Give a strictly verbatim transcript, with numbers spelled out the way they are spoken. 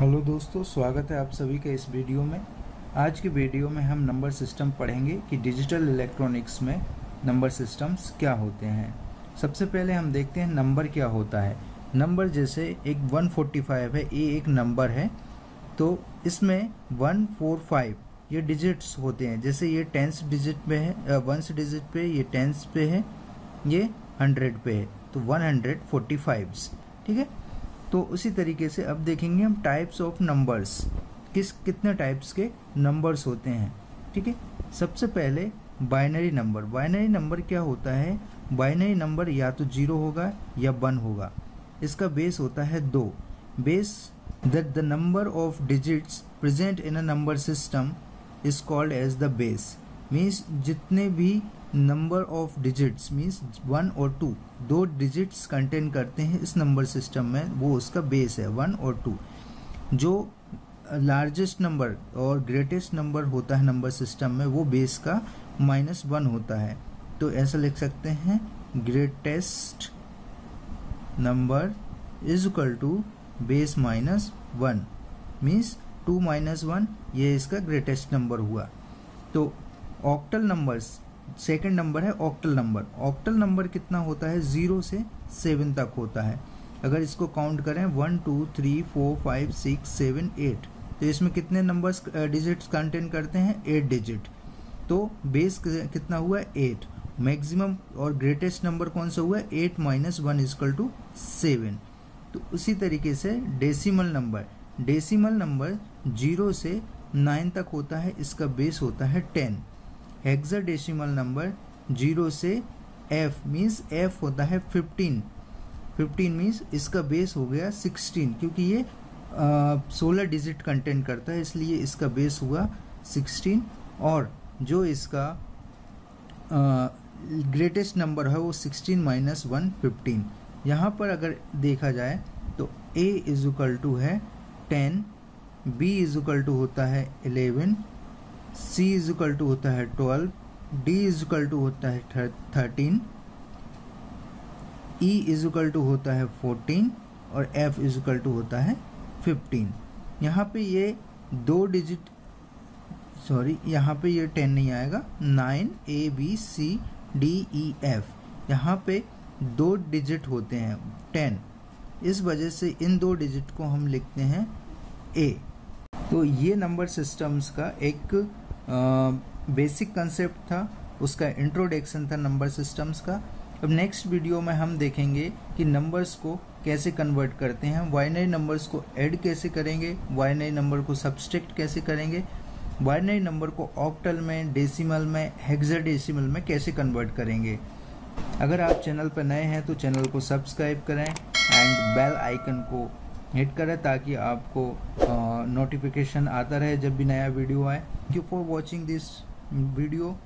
Hello दोस्तों, स्वागत है आप सभी का इस वीडियो में। आज के वीडियो में हम नंबर सिस्टम पढ़ेंगे कि डिजिटल इलेक्ट्रॉनिक्स में नंबर सिस्टम्स क्या होते हैं। सबसे पहले हम देखते हैं नंबर क्या होता है। नंबर जैसे एक एक सौ पैंतालीस है, ये एक नंबर है, तो इसमें एक सौ पैंतालीस ये डिजिट्स होते हैं। जैसे ये टेंस डिजिट पे है, वंस डिजिट पे, ये टेंस पे है, ये हंड्रेड पे है, तो एक सौ पैंतालीस, ठीक है। तो उसी तरीके से अब देखेंगे हम टाइप्स ऑफ नंबर्स, किस कितने टाइप्स के नंबर्स होते हैं, ठीक है। सबसे पहले बाइनरी नंबर। बाइनरी नंबर क्या होता है? बाइनरी नंबर या तो जीरो होगा या वन होगा। इसका बेस होता है दो। Base that the number of digits present in a number system is called as the base. Means जितने भी number of digits, means one और टू, दो डिजिट्स कंटेन करते हैं इस नंबर सिस्टम में, वो उसका बेस है वन और टू। जो लार्जेस्ट नंबर और ग्रेटेस्ट नंबर होता है नंबर सिस्टम में, वो बेस का माइनस वन होता है। तो ऐसा लिख सकते हैं, greatest number is equal to base minus one, means two minus one, ये इसका ग्रेटेस्ट नंबर हुआ। तो ऑक्टल नंबर्स, सेकेंड नंबर है ऑक्टल नंबर। ऑक्टल नंबर कितना होता है? ज़ीरो से सेवन तक होता है। अगर इसको काउंट करें one two three four five six seven eight, तो इसमें कितने नंबर्स डिजिट्स कंटेन करते हैं? Eight digit. तो बेस कितना हुआ? एट। मैक्सिमम और ग्रेटेस्ट नंबर कौन सा हुआ? Eight minus one is equal to seven. तो उसी तरीके से decimal number, decimal number zero से नाइन तक होता है, इसका बेस होता है टेन। हेक्साडेसिमल नंबर जीरो से एफ, मीन्स एफ होता है फिफ्टीन। फिफ्टीन मीन्स इसका बेस हो गया सिक्सटीन, क्योंकि ये सोलह डिजिट कंटेंट करता है, इसलिए इसका बेस हुआ सिक्सटीन। और जो इसका ग्रेटेस्ट नंबर है वो सिक्सटीन माइनस वन फिफ्टीन। यहाँ पर अगर देखा जाए तो ए इज इक्वल टू है ten, B is equal to होता है eleven, C is equal to होता है twelve, D is equal to होता है thirteen, E is equal to होता है फोर्टीन और F इज इक्वल टू होता है फिफ्टीन। यहाँ पे ये दो डिजिट, सॉरी यहाँ पे ये टेन नहीं आएगा, nine, A, B, C, D, E, F, यहाँ पे दो डिजिट होते हैं टेन, इस वजह से इन दो डिजिट को हम लिखते हैं A। तो ये नंबर सिस्टम्स का एक बेसिक कंसेप्ट था, उसका इंट्रोडक्शन था नंबर सिस्टम्स का। अब नेक्स्ट वीडियो में हम देखेंगे कि नंबर्स को कैसे कन्वर्ट करते हैं, बाइनरी नंबर्स को ऐड कैसे करेंगे, बाइनरी नंबर को सब्सट्रैक्ट कैसे करेंगे, बाइनरी नंबर को ऑक्टल में, डेसिमल में, हेक्साडेसिमल में कैसे कन्वर्ट करेंगे। अगर आप चैनल पर नए हैं तो चैनल को सब्सक्राइब करें एंड बेल आइकन को हिट करें, ताकि आपको नोटिफिकेशन आता रहे जब भी नया वीडियो आए। Thank you for watching this video.